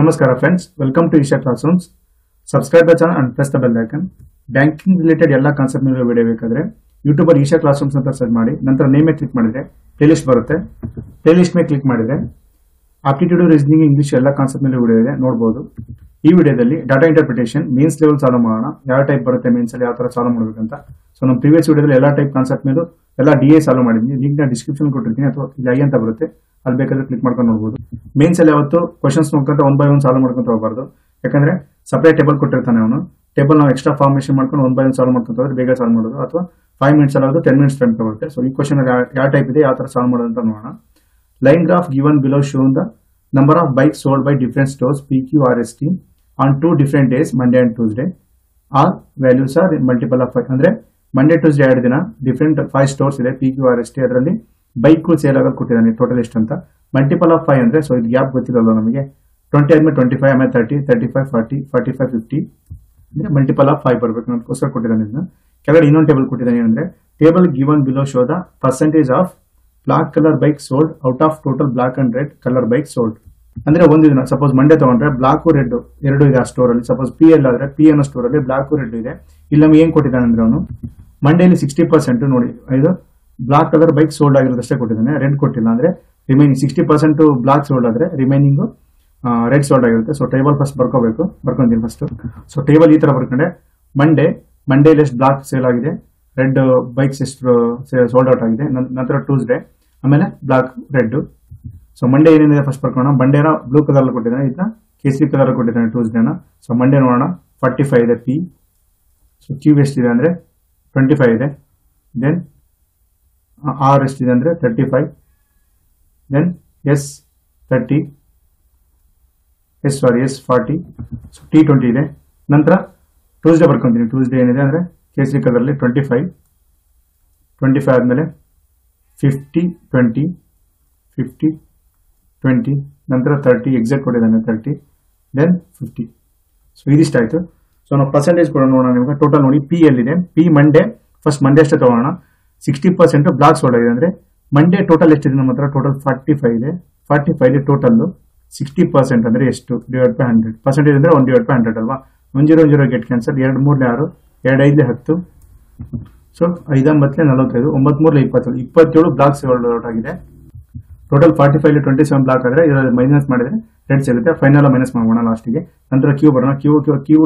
Namaskar friends, welcome to Esha Classrooms. Subscribe the channel and press the bell icon. Banking related yalla concept nilo video bekadre YouTube alli Esha Classrooms anta search ಮಾಡಿ ನಂತರ name ಮೇಲೆ click ಮಾಡಿದ್ರೆ playlist ಬರುತ್ತೆ. Playlist ಮೇಲೆ click ಮಾಡಿದ್ರೆ aptitude reasoning English yalla concept nilo video ಇದೆ ನೋಡಬಹುದು. ಈ ವಿಡಿಯೋದಲ್ಲಿ data interpretation mains level solve ಮಾಡೋಣ. ಯಾವ ಟೈಪ್ ಬರುತ್ತೆ ಮೇನ್ಸ್ ಅಲ್ಲಿ ಯಾವ ತರ ಸಾಲ್ವ್ ಮಾಡಬೇಕು ಅಂತ. ಸೋ ನಮ್ಮ ಪ್ರೀವಿಯಸ್ ವಿಡಿಯೋದಲ್ಲಿ ಎಲ್ಲಾ ಟೈಪ್ ಕಾನ್ಸೆಪ್ಟ್ ಮೇಲೂ ಎಲ್ಲಾ ಡಿಎ ಸಾಲ್ವ್ ಮಾಡಿದ್ದೀನಿ. ಲಿಂಕ್ ನಾನು ಡಿಸ್ಕ್ರಿಪ್ಷನ್ ಕೊಟ್ಟಿರ್ತೀನಿ ಅಥವಾ ಇಲ್ಲಿ ಐ ಅಂತ ಬರುತ್ತೆ. ಅಲ್ಲಿ ಬೇಕಾದ್ರೆ ಕ್ಲಿಕ್ ಮಾಡ್ಕೊಂಡು ನೋಡಬಹುದು. ಮೇನ್ಸ್ ಅಲ್ಲಿ ಯಾವತ್ತು ಕ್ವೆಶ್ಚನ್ಸ್ ನೋಡ್ಕೊಂಡು 1 ಬೈ 1 ಸಾಲ್ವ್ ಮಾಡ್ಕೊಂಡು ಹೋಗಬಾರದು. ಯಾಕಂದ್ರೆ ಸೆಪರೇಟ್ ಟೇಬಲ್ ಕೊಟ್ಟಿರ್ತಾನೆ ಅವನು. ಟೇಬಲ್ ನಾವು ಎಕ್ಸ್ಟ್ರಾ ಫಾರ್ಮೇಷನ್ ಮಾಡ್ಕೊಂಡು 1 ಬೈ 1 ಸಾಲ್ವ್ ಮಾಡ್ಕೊಂಡು ಹೋದ್ರೆ ಬೇಗ ಸಾಲ್ವ್ ಮಾಡೋದು ಅಥವಾ 5 ಮಿನಿಟ್ಸ್ ಅಲ್ಲಾದ್ರೂ 10 ಮಿನಿಟ್ಸ್ ಟೈಮ್ ತಗೊಳುತ್ತೆ. ಸೋ ಈ ಕ್ವೆಶ್ಚನ್ ಯಾವ ಟೈಪ್ ಇದೆ ಯಾವ ತರ ಸಾಲ್ವ್ ಮಾಡೋದು ಅಂತ ನೋಡೋಣ. Line graph given below shown the number of bikes sold by different stores PQRST on two different days, Monday and Tuesday. All values are multiple of 5. Andre Monday Tuesday ad dina different 5 stores ide PQRST adralli bike sale agad kottidane total list anta multiple of 5 andre so idu gap gothidalla namage 20 adme 25 adme 30 35 40 45 50 andre multiple of 5 barbeku anta koskar kottidane idna kelagade innond table kottidane andre table given below show the percentage of black color bike sold out of total black and red color bike sold. ಅಂದ್ರೆ ಒಂದು ದಿನ suppose Monday ತಗೊಂಡ್ರೆ black red ಎರಡು ಇದೆ ಆ store ಅಲ್ಲಿ. Suppose P L ಆದ್ರೆ P ಅನ್ನೋ ಸ್ಟೋರ್ ಅಲ್ಲಿ ಬ್ಲಾಕ್ ರೆಡ್ ಇದೆ. ಇಲ್ಲಿ ನಮ್ಗೆ ಏನ್ ಕೊಟ್ಟಿದ್ದಾನೆ ಅಂದ್ರೆ ಅವನು ಮಂಡೇಲಿ 60% ನೋಡಿ ಇದು ಬ್ಲಾಕ್ ಕಲರ್ ಬೈಕ್ ಸೋಲ್ಡ್ ಆಗಿರೋದಷ್ಟೇ ಕೊಟ್ಟಿದ್ದಾನೆ. ರೆಡ್ ಕೊಟ್ಟಿಲ್ಲ ಅಂದ್ರೆ ರಿಮೈನಿಂಗ್ 60% ಬ್ಲಾಕ್ ಸೋಲ್ಡ್ ಆದ್ರೆ ರಿಮೈನಿಂಗ್ ರೆಡ್ ಸೋಲ್ಡ್ ಆಗಿರುತ್ತೆ. ಸೊ ಟೇಬಲ್ ಫಸ್ಟ್ ಬರ್ಕೋಬೇಕು. ಬರ್ಕೊಂತೀನಿ ಫಸ್ಟ್. ಸೊ ಟೇಬಲ್ ಈ ತರ ಬರ್ಕೊಂಡೆ ಮಂಡೇಲಿ ಎಷ್ಟು ಬ್ಲಾಕ್ ಸೇಲ್ ಆಗಿದೆ, ರೆಡ್ ಬೈಕ್ಸ್ ಎಷ್ಟು ಸೋಲ್ಡ್ ಔಟ್ ಆಗಿದೆ, ನಂತರ ಟ್ಯೂಸ್ಡೇ ಆಮೇಲೆ ಬ್ಲಾಕ್ ರೆಡ್. ಸೊ ಮಂಡೇ ಏನೇನಿದೆ ಫಸ್ಟ್ ಬರ್ಕೋಣ. ಮಂಡೇನ ಬ್ಲೂ ಕಲರ್ ಕೊಟ್ಟಿದ್ದಾನೆ, ಇದನ್ನ ಕೇಸರಿ ಕಲರ್ ಕೊಟ್ಟಿದ್ದಾನೆ ಟ್ಯೂಸ್ಡೇನ. ಸೊ ಮಂಡೇ ನೋಡೋಣ 45 ಇದೆ ಪಿ. ಸೊ ಕ್ಯೂ ಎಷ್ಟಿದೆ ಅಂದರೆ 25 ಇದೆ. ದೆನ್ ಆರ್ ಎಷ್ಟಿದೆ ಅಂದರೆ 35. Then S 30 S 40. So T20 ಇದೆ. ನಂತರ ಟ್ಯೂಸ್ಡೇ ಬರ್ಕೊಂತೀನಿ. ಟ್ಯೂಸ್ಡೇ ಏನಿದೆ ಅಂದರೆ ಕೇಸರಿ ಕಲರಲ್ಲಿ 25 ಆದಮೇಲೆ 50 20 ನಂತರ 30 ಎಕ್ಸಾಕ್ಟ್ ಕೊಟ್ಟಿದ್ದಾನೆ 30. ದೆನ್ 50. ಸೊ ಇದಿಷ್ಟಾಯಿತು. ಸೊ ನಾವು ಪರ್ಸೆಂಟೇಜ್ ಕೊಡೋಣ ನೋಡೋಣ. ನಿಮಗೆ ಟೋಟಲ್ ನೋಡಿ ಪಿ ಎಲ್ಲಿದೆ. ಪಿ ಮಂಡೇ ಫಸ್ಟ್ ಮಂಡೇ ಅಷ್ಟೇ ತಗೋಣ. 60% ಬ್ಲಾಕ್ ಸೋಲ್ಡ್ ಆಗಿದೆ ಅಂದರೆ ಮಂಡೇ ಟೋಟಲ್ ಎಷ್ಟಿದೆ ನಮ್ಮ ಹತ್ರ ಟೋಟಲ್ 45 ಇದೆ. 45 ಟೋಟಲ್ 60% ಅಂದರೆ ಎಷ್ಟು ಡಿವೈಡ್ ಬೈ 100. ಪರ್ಸೆಂಟೇಜ್ ಅಂದರೆ 1/100 ಅಲ್ವಾ. 100 get cancel. 2 3 6 2 5 so 5 9 45 9 3 20 27 black sold out ಆಗಿದೆ. ಟೋಟಲ್ 45 27 ಬ್ಲಾಕ್ ಆದರೆ ಇದರಲ್ಲಿ ಮೈನಸ್ ಮಾಡಿದ್ರೆ ರೆಡ್ ಸಿಗುತ್ತೆ. ಫೈನಲ್ ಮೈನಸ್ ಮಾಡೋಣ ಲಾಸ್ಟಿಗೆ. ನಂತರ ಕ್ಯೂ ಬರೋಣ. ಕ್ಯೂ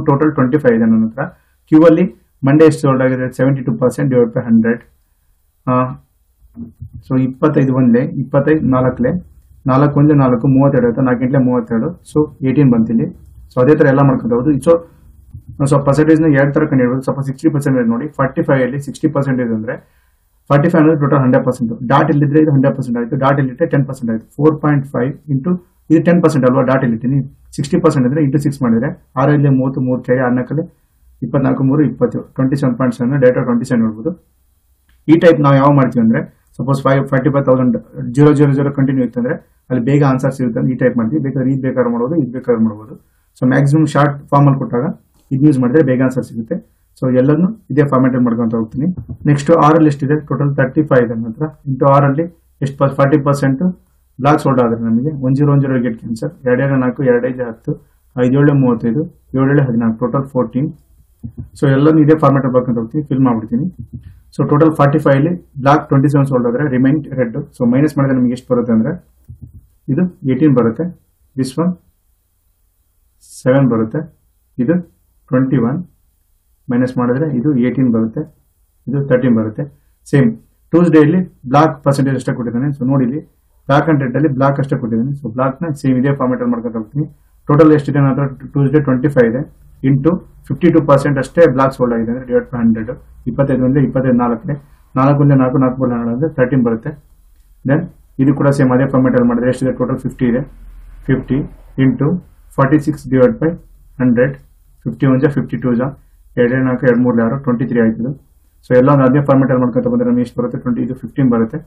ಟೋಟಲ್ 25 ಇದೆ ನನ್ನ ಹತ್ರ. ಕ್ಯೂ ಅಲ್ಲಿ ಮಂಡೇ ಎಷ್ಟು ಸೋಲ್ಡ್ ಆಗಿದೆ 72% ಡಿವೈಡ್ ಬೈ 100. ಸೊ 25 ಒಂದ್ಲೆ 25 ನಾಲ್ಕಲೆ 4 1 4 32 ಆಯಿತು. 4 8 32 ಸೊ 18 ಬಂತಿಲ್ಲಿ. ಸೊ ಅದೇ ಥರ ಎಲ್ಲ ಮಾಡ್ಕೊಬಹುದು. ಸೊ ಪರ್ಸೆಂಟೇಜ್ನ ಎರಡು ಥರ ಕಂಡಿಡ್ಬೋದು. ಸ್ವಲ್ಪ 60% ನೋಡಿ 45 60% ಅಂದರೆ 45 ಅಂದರೆ ಟೋಟಲ್ 100%. ಡಾಟ್ ಇಲ್ಲಿದ್ರೆ ಇದು 100% ಆಯಿತು. ಡಾಟ್ ಇಲ್ಲಿಟ್ಟರೆ 10% ಆಯಿತು. 4.5 ಇಂಟು ಇದು 10% ಅಲ್ವಾ. ಡಾಟ್ ಇಲ್ಲಿರ್ತೀನಿ 60% ಅಂದರೆ ಇಂಟು 6 ಮಾಡಿದರೆ 6 ಇಲ್ಲಿ 30 3 ಕೆರೆ 14 24 3 27 27.7 ಡೇಟಾ 27 ನೋಡ್ಬೋದು. ಈ ಟೈಪ್ ನಾವು ಯಾವ ಮಾಡ್ತೀವಿ ಅಂದರೆ ಸಪೋಸ್ 45,000 0 0 0 ಕಂಟಿನ್ಯೂ ಇತ್ತಂದರೆ ಅಲ್ಲಿ ಬೇಗ ಆನ್ಸರ್ ಸಿಗುತ್ತೆ ಅಂತ ಈ ಟೈಪ್ ಮಾಡ್ತೀವಿ. ಬೇಕಾದ್ರೆ ಇದು ಬೇಕಾದ್ರೆ ಮಾಡೋದು ಇದು ಬೇಕಾದ್ರೆ ಮಾಡ್ಬೋದು. ಸೊ ಮ್ಯಾಕ್ಸಿಮಮ್ ಶಾರ್ಟ್ ಫಾರ್ಮಲ್ಲಿ ಕೊಟ್ಟಾಗ ಇದು ಯೂಸ್ ಮಾಡಿದ್ರೆ ಬೇಗ ಆನ್ಸರ್ ಸಿಗುತ್ತೆ. ಸೊ ಎಲ್ಲನೂ ಇದೇ ಫಾರ್ಮೆಟ್ ಮಾಡ್ಕೊಂತ ಹೋಗ್ತೀನಿ. ನೆಕ್ಸ್ಟ್ ಆರ್ ಅಲ್ಲಿ ಎಷ್ಟಿದೆ ಟೋಟಲ್ 35 ಇದೆ ನಂತರ ಇಂಟು ಆರ್ ಅಲ್ಲಿ ಎಷ್ಟು 40% ಬ್ಲಾಕ್ ಸೋಲ್ಡ್ ಆದರೆ ನಮಗೆ 1 0 1 0 ಗೆಟ್ ಕ್ಯಾನ್ಸರ್. 2 4 4 2 5 10 5 7 35 7 14 ಟೋಟಲ್ 14. ಸೊ ಎಲ್ಲನೂ ಇದೇ ಫಾರ್ಮೆಟ್ ಬರ್ಕೊಂತ ಹೋಗ್ತೀನಿ. ಫಿಲ್ ಮಾಡ್ಬಿಡ್ತೀನಿ. ಸೊ ಟೋಟಲ್ 45 ಅಲ್ಲಿ ಬ್ಲಾಕ್ 27 ಸೋಲ್ಡ್ ಆದರೆ ರಿಮೈಂಡ್ ರೆಡ್. ಸೊ ಮೈನಸ್ ಮಾಡಿದ್ರೆ ನಮಗೆ ಎಷ್ಟು ಬರುತ್ತೆ ಅಂದರೆ ಇದು 18 ಬರುತ್ತೆ. ದಿಸ್ ಒನ್ 7 ಬರುತ್ತೆ. ಇದು 21 ಮೈನಸ್ ಮಾಡಿದ್ರೆ ಇದು 18 ಬರುತ್ತೆ. ಇದು 13 ಬರುತ್ತೆ. ಸೇಮ್ ಟ್ಯೂಸ್ಡೇಲಿ ಬ್ಲಾಕ್ ಪರ್ಸೆಂಟೇಜ್ ಅಷ್ಟೇ ಕೊಟ್ಟಿದ್ದಾನೆ. ಸೊ ನೋಡಿ ಇಲ್ಲಿ ಬ್ಲಾಕ್ ಆ್ಯಂಡ್ ರೆಡ್ ಅಲ್ಲಿ ಬ್ಲಾಕ್ ಅಷ್ಟೇ ಕೊಟ್ಟಿದ್ದಾನೆ. ಸೊ ಬ್ಲಾಕ್ನ ಸೇಮ್ ಇದೇ ಫಾರ್ಮೆಟಲ್ಲಿ ಮಾಡ್ಕೊಂಡು ಹೋಗ್ತೀನಿ. ಟೋಟಲ್ ಎಷ್ಟಿದೆ ನಂತರ ಟ್ಯೂಸ್ಡೇ 25 ಇದೆ ಇಂಟು 52% ಅಷ್ಟೇ ಬ್ಲಾಕ್ ಸೋಲ್ಡ್ ಆಗಿದೆ ಅಂದರೆ ಡಿವೈಡ್ ಬೈ 100. 25 ಅಂದರೆ 25 4 4 1 4 4 4 ಅಂದರೆ 13 ಬರುತ್ತೆ. ದೆನ್ ಇದು ಕೂಡ ಸೇಮ್ ಅದೇ ಫಾರ್ಮೆಟಲ್ಲಿ ಮಾಡಿದ್ರೆ ಎಷ್ಟಿದೆ ಟೋಟಲ್ 50 ಇದೆ. 50 ಇಂಟು 46 ಡಿವೈಡ್ ಬೈ 100. 51 52 2 4 2 3 23 ಆಯ್ತು. ಸೊ ಎಲ್ಲ ಒಂದು ಅದೇ ಫಾರ್ಮೆಟಲ್ಲಿ ಮಾಡ್ಕೊಂತ ಬಂದರೆ ನಮಗೆ ಎಷ್ಟು ಬರುತ್ತೆ 20 ಇದು 15 ಬರುತ್ತೆ.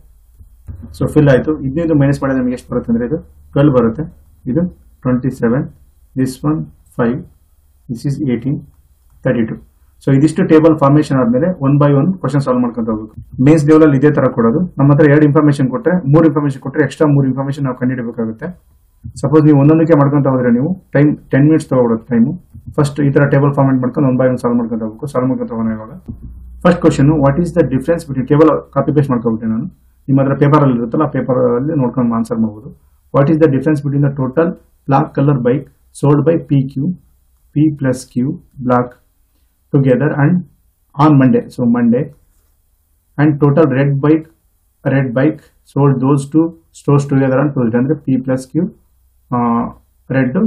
ಸೊ ಫಿಲ್ ಆಯಿತು. ಇದು ಮೈನಸ್ ಮಾಡಿದ್ರೆ ನಮಗೆ ಎಷ್ಟು ಬರುತ್ತೆ ಅಂದರೆ ಇದು 12 ಬರುತ್ತೆ. ಇದು 27 this one 5 this is 18 32. So ಇದಿಷ್ಟು ಟೇಬಲ್ ಫಾರ್ಮೇಷನ್ ಆದಮೇಲೆ 1 ಬೈ 1 ಕ್ವಶನ್ ಸಾಲ್ವ್ ಮಾಡ್ಕೊಂತ ಹೋಗ್ಬೇಕು. ಮೇನ್ಸ್ ಲೆವೆಲಲ್ಲಿ ಇದೇ ಥರ ಕೊಡೋದು. ನಮ್ಮ ಹತ್ರ 2 ಇನ್ಫಾರ್ಮೇಷನ್ ಕೊಟ್ಟರೆ 3 ಇನ್ಫಾರ್ಮೇಷನ್ ಕೊಟ್ಟರೆ ಎಕ್ಸ್ಟ್ರಾ 3 ಇನ್ಫಾರ್ಮೇಷನ್ ನಾವು ಕಂಡುಹಿಡಬೇಕಾಗುತ್ತೆ. सपोज नहीं टाइम 10 मिनट्स तक time first table format one by one solve first question what is the difference between table copy paste non paper paper note answer what is the difference between the total black colour bike sold by PQ P+Q black together and on Monday, so Monday, and total red bike sold those two stores together on Tuesday, and the P+Q red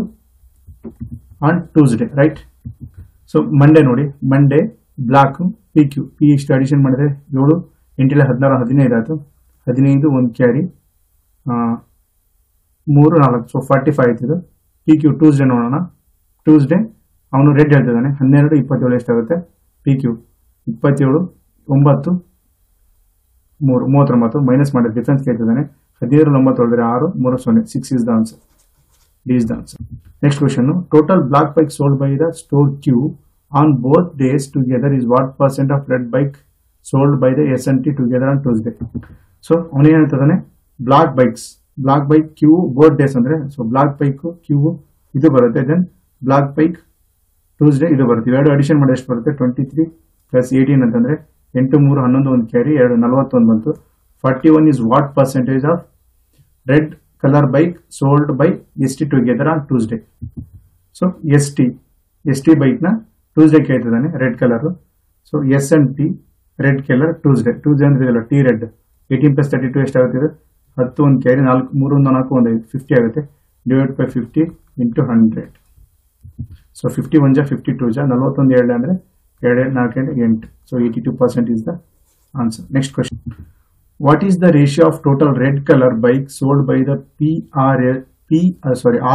on Tuesday, right? So Monday nodi, Monday black PQ P is addition madre yodu intile 16 15 iratu 15 one carry 3 4 so 45 idu PQ Tuesday nodona Tuesday avanu red heltidane 12 27 ಎಷ್ಟು ಆಗುತ್ತೆ PQ 27 9 3 39 minus ಮಾಡಿದ್ರೆ difference ಕೇಳ್ತಿದಾನೆ 17 9 ಹೊರದ್ರೆ 6 3 0 6 is the answer. D is the answer. Next question, total black bike sold by the store Q on both days together is what percent of red bike sold by the S&T together on Tuesday? So avanu ಏನು ಹೇಳ್ತಿದಾನೆ black bike Q both days ಅಂದ್ರೆ so black bike Q ಇದು ಬರುತ್ತೆ then black bike Tuesday ಇದು ಬರುತ್ತೆ ಎರಡು addition ಮಾಡಿ ಎಷ್ಟು ಬರುತ್ತೆ 23 + 18 ಅಂತಂದ್ರೆ 8 3 11 ಒಂದು ಕ್ಯಾರಿ 2 41 ಬಂತು 41 is what percentage of red color bike sold by ST together on Tuesday. So ST bike na Tuesday ಕೇಳ್ತಿದಾನೆ red color so S and T red color Tuesday ಅಂದ್ರೆ ಇದಲ್ಲ T red 18 + 32 ಎಷ್ಟು ಆಗುತ್ತೆ 10 ಒಂದು ಕ್ಯಾರಿ 4 3 1 4 1 50 ಆಗುತ್ತೆ divided by 50 into 100 so 51 ja 52 ja 41 7 andre 2 4 8 so 82% is the answer. Next question, what is the ratio of total red color bike sold by the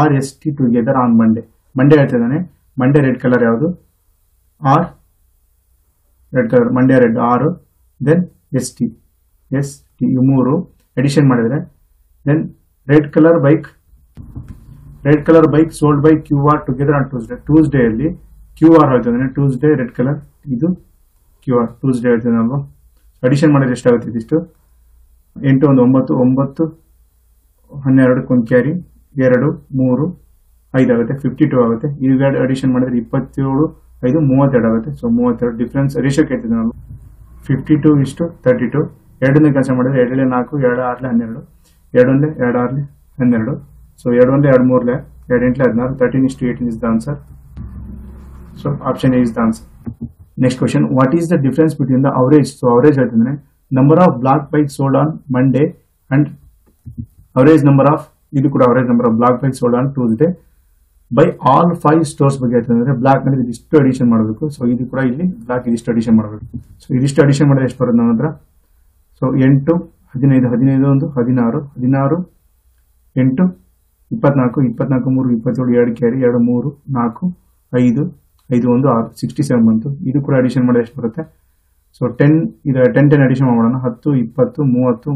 RST together on Monday ಹೇಳ್ತಿದಾನೆ Monday red color ಯಾವುದು R red color Monday red R then ST ಈ ಮೂರು addition ಮಾಡಿದ್ರೆ then red color bike sold by QR together on Tuesday ಅಲ್ಲಿ QR ಹೇಳ್ತಿದಾನೆ Tuesday red color ಇದು QR Tuesday ಹೇಳ್ತಿದಾನಲ್ವಾ addition ಮಾಡಿದ್ರೆ ಎಷ್ಟು ಆಗುತ್ತೆ ಇದಿಷ್ಟು 8 1 9 9 12 ಕ್ಕೆ ಒಂದು ಕ್ಯಾರಿ 2 3 5 ಆಗುತ್ತೆ 52 ಆಗುತ್ತೆ ಇವೆರಡು ಅಡಿಷನ್ ಮಾಡಿದ್ರೆ 27 5 32 ಆಗುತ್ತೆ ಸೋ 32 ಡಿಫರೆನ್ಸ್ ರೇಷಿಯೋ ಹೇಳ್ತಿದಾನಲ್ವಾ 52:32 ಎರಡನ್ನ ಕ್ಯಾನ್ಸಲ್ ಮಾಡಿದ್ರೆ 2 4 2 8 12 2 2 8 12 so 2 1 2 3 2 8 16 13:18 is the answer. So option A is the answer. Next question, what is the difference between the average so average ಹೇಳ್ತಿದಾನೆ number of black bikes sold on Monday and average number of ಇದು ಕೂಡ average number of black bikes sold on Tuesday by all 5 stores ಬಗ್ಗೆ ಹೇಳ್ತಿದಾನೆ black ನಲ್ಲಿ ಇದಿಷ್ಟು addition ಮಾಡಬೇಕು so ಇದು ಕೂಡ ಇಲ್ಲಿ black ಇದಿಷ್ಟು ಅಡಿಷನ್ ಮಾಡಬೇಕು so ಇದಿಷ್ಟು ಅಡಿಷನ್ ಮಾಡಿದ್ರೆ ಎಷ್ಟು ಬರುತ್ತೆ ನಮ್ಮತ್ರ so 8 15 15 ಒಂದು 16 16 8 24 24 3 27 2 ಕ್ಯಾರಿ 2 3 4 5 5 1 6 67 ಬಂತು ಇದು ಕೂಡ ಅಡಿಷನ್ ಮಾಡಿದ್ರೆ ಎಷ್ಟು ಬರುತ್ತೆ ಸೋ 10 ಇದು 10 10 ಅಡಿಷನ್ ಮಾಡೋಣ 10 20 30 30 20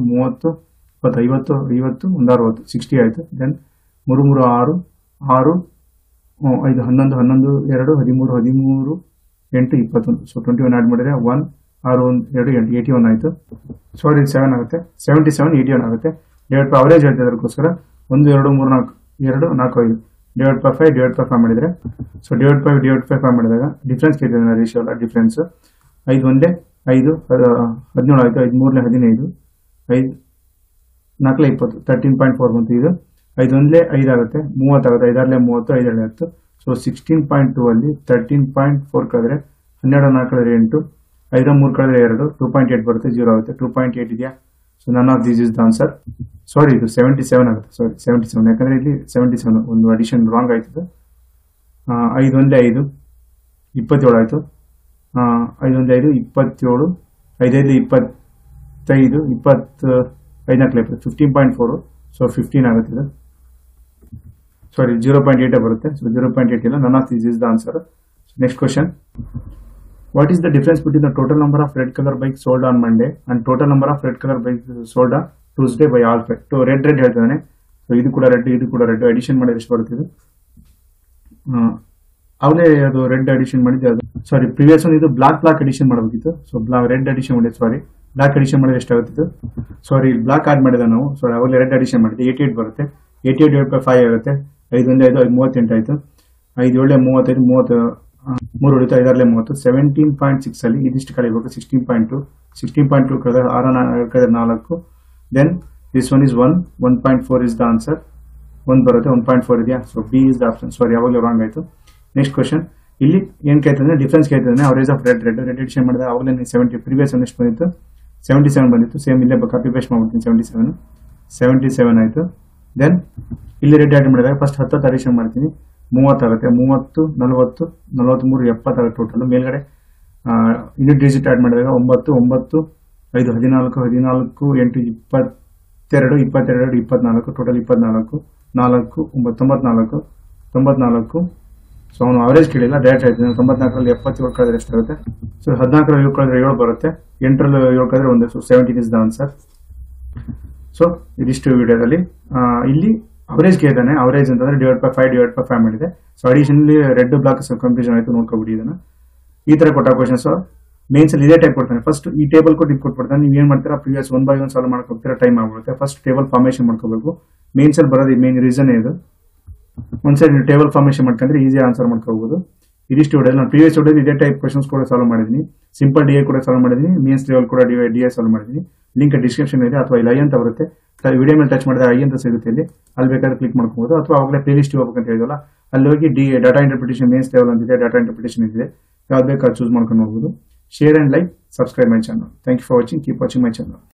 50 50 160 60 ಆಯ್ತು then 3 3 6 6 5 11 11 2 13 13 8 21 ಸೋ 21 ಆಡ್ ಮಾಡಿದ್ರೆ 1 6 1 2 8 81 ಆಯ್ತು ಸಾರಿ 7 ಆಗುತ್ತೆ 77 81 ಆಗುತ್ತೆ ಡಿವೈಡ್ ಬೈ ಅವರೇಜ್ ಹೇಳ್ತಿದ್ದಾರೆ ಅದಕ್ಕೋಸ್ಕರ 1 2 3 4 2 4 5 ಡಿವೈಡ್ ಬೈ 5 ಮಾಡಿದ್ರೆ ಸೋ ಡಿವೈಡ್ ಬೈ 5 ಮಾಡಿದಾಗ ಡಿಫರೆನ್ಸ್ ಕೇಳ್ತಿದಾನೆ ರೇಷಿಯೋ ಅಲ್ಲ ಡಿಫರೆನ್ಸ್ 5 1 5 17 ಆಯ್ತು 5 3 15 5 4 20 13.4 ಬಂತು ಇದು 5 1 5 ಆಗುತ್ತೆ 30 ಆಗುತ್ತೆ 5 ರಲ್ಲಿ 30 5 ರಲ್ಲಿ 10 ಸೋ 16.2 ಅಲ್ಲಿ 13.4 ಕಳೆದ್ರೆ 12 4 ಕಳೆದ್ರೆ 8 5 3 ಕಳೆದ್ರೆ 2 2.8 ಬರುತ್ತೆ 0 ಆಗುತ್ತೆ 2.8 ಇದೆಯಾ so none of these is the answer. Sorry ಇದು 77 ಆಗುತ್ತೆ sorry 77 ಯಾಕಂದ್ರೆ ಇಲ್ಲಿ 77 ಒಂದು ಅಡಿಷನ್ ರಾಂಗ್ ಆಯ್ತು 5 1 5 27 ಆಯ್ತು 5 1 5 27 5 5 25 25 ನಾಕಲೇ 15.4 so 15 ಆಗುತ್ತೆ ಇದು sorry 0.8 ಬರುತ್ತೆ so 0.8 ಇಲ್ಲ none of these is the answer. Next question, what is the difference between the total number of red color bikes sold on Monday and total number of red color bikes sold on Tuesday by all 5 so red ಹೇಳ್ತಿದಾನೆ so ಇದು ಕೂಡ red addition ಮಾಡಿದ್ರೆ ಎಷ್ಟು ಬರುತ್ತೆ ಇದು ಅವಲೇ ಅದು red addition ಮಾಡಿದ್ರೆ ಅದು sorry previous one ಇದು black addition ಮಾಡಬೇಕಿತ್ತು so red addition ಮಾಡಿದ್ರೆ sorry black addition ಮಾಡಿದ್ರೆ ಎಷ್ಟು ಆಗುತ್ತೆ ಇದು sorry black add ಮಾಡಿದ ನಾವು so ಅವಲೇ red addition ಮಾಡಿದ್ರೆ 88 ಬರುತ್ತೆ 80 divided by 5 ಆಗುತ್ತೆ 5 1 5 38 ಆಯ್ತು 5 7 35 30 3 ಉಳಿತು 5 ರಲ್ಲಿ 30 17.6 ಅಲ್ಲಿ ಇದಿಷ್ಟು ಕಳೆಯಬೇಕು 16.2 16.2 ಕಳೆದ 6 4 ಕಳೆದ 4 then this one is 1 1.4 is the answer 1 ಬರುತ್ತೆ 1.4 ಇದೆಯಾ so B is the option sorry ಯಾವಾಗಲೂ wrong ಆಯ್ತು next question ಇಲ್ಲಿ ಏನು ಕೇಳ್ತಿದಾನೆ ಡಿಫರೆನ್ಸ್ ಕೇಳ್ತಿದಾನೆ average of red red red addition ಮಾಡಿದ್ರೆ ಆವಾಗಲೇ 70 ಪ್ರೀವಿಯಸ್ ಅನ್ನು ಎಷ್ಟು ಬಂದಿತ್ತು 77 ಬಂದಿತ್ತು ಸೇಮ್ ಇಲ್ಲೇ ಕಾಪಿ ಪೇಸ್ಟ್ ಮಾಡ್ತೀನಿ 77 ಆಯ್ತು ದೆನ್ ಇಲ್ಲಿ ರೆಡ್ ಆಡ್ ಮಾಡಿದಾಗ ಫಸ್ಟ್ 10 ಅಡಿಷನ್ ಮಾಡ್ತೀನಿ 30 ಆಗುತ್ತೆ 30 40 43 70 ಆಗುತ್ತೆ ಟೋಟಲ್ ಮೇಲ್ಗಡೆ ಯೂನಿಟ್ ಡಿಜಿಟ್ ಆಡ್ ಮಾಡಿದಾಗ 9 9 5 14 14 8 22 22 24 ಟೋಟಲ್ 24 4 94 94 ಸೊ ಅವನು ಅವರೇಜ್ ಕೇಳಿಲ್ಲ ಡೈರೆಕ್ಟ್ ಆಯ್ತು 94ರಲ್ಲಿ 77 ಕಳೆದ್ರೆ ಎಷ್ಟಾಗುತ್ತೆ ಸೊ 14ರಲ್ಲಿ 7 ಕಳೆದ್ರೆ 7 ಬರುತ್ತೆ 8ರಲ್ಲಿ 7 ಕಳೆದ್ರೆ 1 so 17 is the answer so ಇದಿಷ್ಟು ವಿಡಿಯೋದಲ್ಲಿ ಇಲ್ಲಿ ಅವರೇಜ್ ಕೇಳಿದಾನೆ ಅವರೇಜ್ ಅಂತಂದ್ರೆ ಡಿವೈಡ್ ಬೈ 5 ಮಾಡಿದೆ ಸೊ ಅಡಿಷನಲ್ಲಿ ರೆಡ್ ಬ್ಲಾಕ್ ಕನ್ಫ್ಯೂಷನ್ ಆಯಿತು ನೋಡ್ಕೊಬಿಡಿ ಇದನ್ನು ಈ ಥರ ಕೊಟ್ಟ ಕ್ವಶನ್ಸ್ ಮೇನ್ಸ್ ಅಲ್ಲಿ ಇದೇ ಟೈಪ್ ಕೊಡ್ತಾನೆ ಫಸ್ಟ್ ಈ ಟೇಬಲ್ ಕೊಟ್ಟು ಇದು ಕೊಟ್ಬಿಡ್ತಾನೆ ನೀವು ಏನು ಮಾಡ್ತೀರಾ ಪ್ರೀವಿಯಸ್ 1 by 1 ಸಾಲ್ವ್ ಮಾಡಕ್ಕೆ ಹೋಗ್ತೀರಾ ಟೈಮ್ ಆಗ್ಬಿಡುತ್ತೆ ಫಸ್ಟ್ ಟೇಬಲ್ ಫಾರ್ಮೇಷನ್ ಮಾಡ್ಕೋಬೇಕು ಮೇನ್ಸ್ ಅಲ್ಲಿ ಬರೋದು ಮೇನ್ ರೀಸನ್ ಇದು ಒಂದ್ಸರಿ ನೀವು ಟೇಬಲ್ ಫಾರ್ಮೇಷನ್ ಮಾಡ್ಕೊಂಡ್ರೆ ಈಸಿ ಆನ್ಸರ್ ಮಾಡ್ಕೋಬಹುದು ಇದಿಷ್ಟು ವಿಡಿಯೋ ನಾನು ಪ್ರೀವಿಯಸ್ ವಿಡಿಯೋದಲ್ಲಿ ಇದೇ ಟೈಪ್ ಕ್ವಶನ್ಸ್ ಕೂಡ ಸಾಲ್ವ್ ಮಾಡಿದ್ದೀನಿ ಸಿಂಪಲ್ ಡಿ ಎ ಕೂಡ ಸಾಲ್ವ್ ಮಾಡಿದ್ದೀನಿ ಮೇನ್ಸ್ ಲೆವೆಲ್ ಕೂಡ ಡಿ ಎ ಸಾಲ್ವ್ ಮಾಡಿದ್ದೀನಿ ಲಿಂಕ್ ಡಿಸ್ಕ್ರಿಪ್ಷನ್ ಇದೆ ಅಥವಾ ಇಲ್ಲಿ ಐ ಅಂತ ಬರುತ್ತೆ ವಿಡಿಯೋ ಮೇಲೆ ಟಚ್ ಮಾಡಿದ್ರೆ ಐ ಅಂತ ಸಿಗುತ್ತೆ ಇಲ್ಲಿ ಅಲ್ಲಿ ಬೇಕಾದ್ರೆ ಕ್ಲಿಕ್ ಮಾಡ್ಕೋಬಹುದು ಅಥವಾ ಅವಾಗಲೇ ಪ್ಲೇ ಲಿಸ್ಟ್ ಹೋಗ್ಬೇಕಂತ ಹೇಳಿದಲ್ಲ ಅಲ್ಲಿ ಹೋಗಿ D data interpretation mains level ಅಂತಿದೆ ಡಾಟಾ ಇಂಟರ್ಪ್ರಿಟೇಷನ್ ಇದೆ ಯಾವ್ದು ಬೇಕಾದ್ರೆ ಚೂಸ್ ಮಾಡ್ಕೊಂಡು ಹೋಗ್ಬೋದು share and like subscribe my channel thank you for watching keep watching my channel